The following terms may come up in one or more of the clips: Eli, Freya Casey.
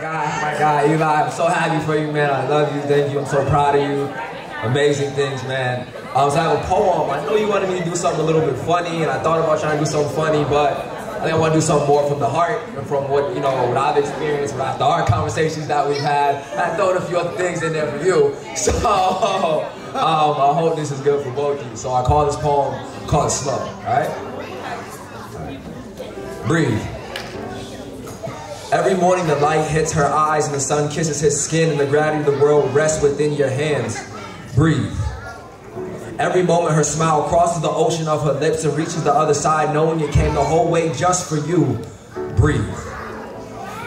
My God, Eli, I'm so happy for you, man. I love you, thank you, I'm so proud of you. Amazing things, man. So I have a poem. I know you wanted me to do something a little bit funny, and I thought about trying to do something funny, but I think I want to do something more from the heart and from what, what I've experienced, the hard conversations that we've had. I throw a few other things in there for you. So I hope this is good for both of you. So I call this poem, call it Slow, all right? Breathe. Every morning the light hits her eyes and the sun kisses his skin and the gravity of the world rests within your hands. Breathe. Every moment her smile crosses the ocean of her lips and reaches the other side, knowing you came the whole way just for you. Breathe.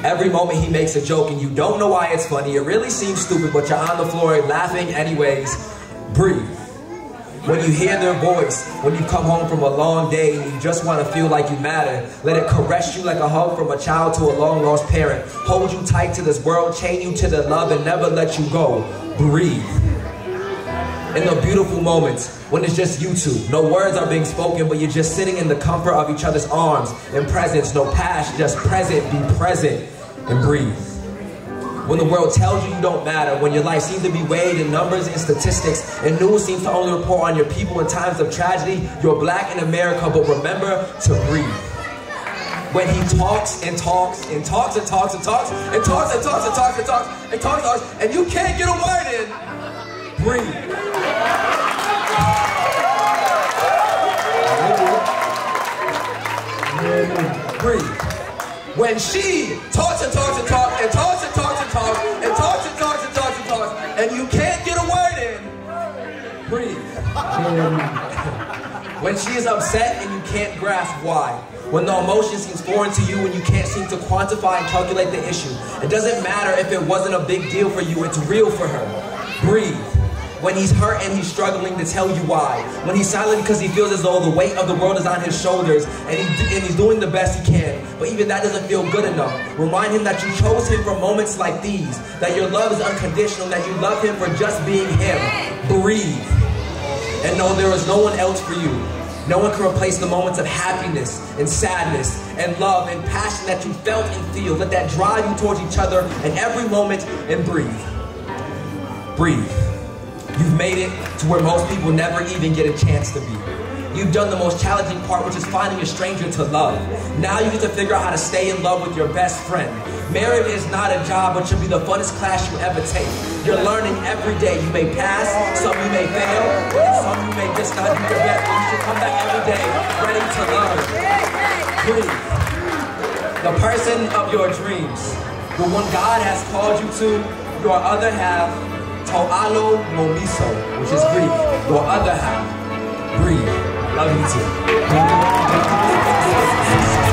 Every moment he makes a joke and you don't know why it's funny. It really seems stupid, but you're on the floor laughing anyways. Breathe. When you hear their voice, when you come home from a long day and you just want to feel like you matter, let it caress you like a hug from a child to a long-lost parent. Hold you tight to this world, chain you to the love and never let you go. Breathe. In the beautiful moments, when it's just you two, no words are being spoken, but you're just sitting in the comfort of each other's arms, in presence, no past, just present, be present, and breathe. When the world tells you you don't matter, when your life seems to be weighed in numbers and statistics, and news seems to only report on your people in times of tragedy, you're black in America, but remember to breathe. When he talks and talks and talks and talks and talks and talks and talks and talks and talks and talks and you can't get a word in, breathe. Breathe. When she talks and talks and talks and talks and talks and talks and talks and talks and talks and talks and you can't get a word in, breathe. When she is upset and you can't grasp why, when the emotion seems foreign to you and you can't seem to quantify and calculate the issue, it doesn't matter if it wasn't a big deal for you, it's real for her, breathe. When he's hurt and he's struggling to tell you why. When he's silent because he feels as though the weight of the world is on his shoulders and he's doing the best he can, but even that doesn't feel good enough. Remind him that you chose him for moments like these, that your love is unconditional, that you love him for just being him. Breathe. And know there is no one else for you. No one can replace the moments of happiness and sadness and love and passion that you felt and feel. Let that drive you towards each other in every moment and breathe. Breathe. You've made it to where most people never even get a chance to be. You've done the most challenging part, which is finding a stranger to love. Now you get to figure out how to stay in love with your best friend. Marriage is not a job, but should be the funnest class you ever take. You're learning every day. You may pass, some you may fail, and some you may just not do your best. You should come back every day ready to learn. Breathe. The person of your dreams, the one God has called you to, your other half, To'alo momiso, which is Greek. Your other half. Breathe. Love you too.